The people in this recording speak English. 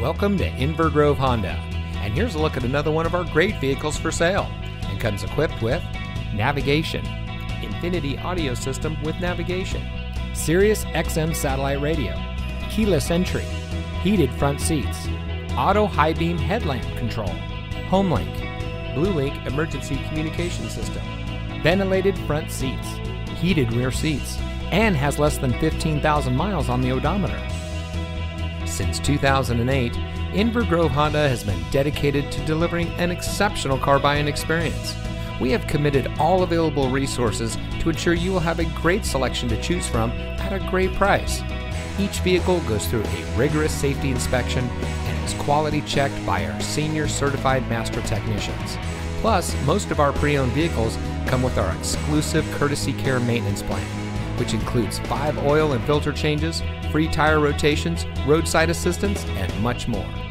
Welcome to Inver Grove Honda, and here's a look at another one of our great vehicles for sale. It comes equipped with navigation, Infinity Audio System with navigation, Sirius XM satellite radio, keyless entry, heated front seats, auto high beam headlamp control, HomeLink, Blue Link emergency communication system, ventilated front seats, heated rear seats, and has less than 15,000 miles on the odometer. Since 2008, Inver Grove Honda has been dedicated to delivering an exceptional car buying experience. We have committed all available resources to ensure you will have a great selection to choose from at a great price. Each vehicle goes through a rigorous safety inspection and is quality checked by our senior certified master technicians. Plus, most of our pre-owned vehicles come with our exclusive courtesy care maintenance plan, which includes 5 oil and filter changes, free tire rotations, roadside assistance, and much more.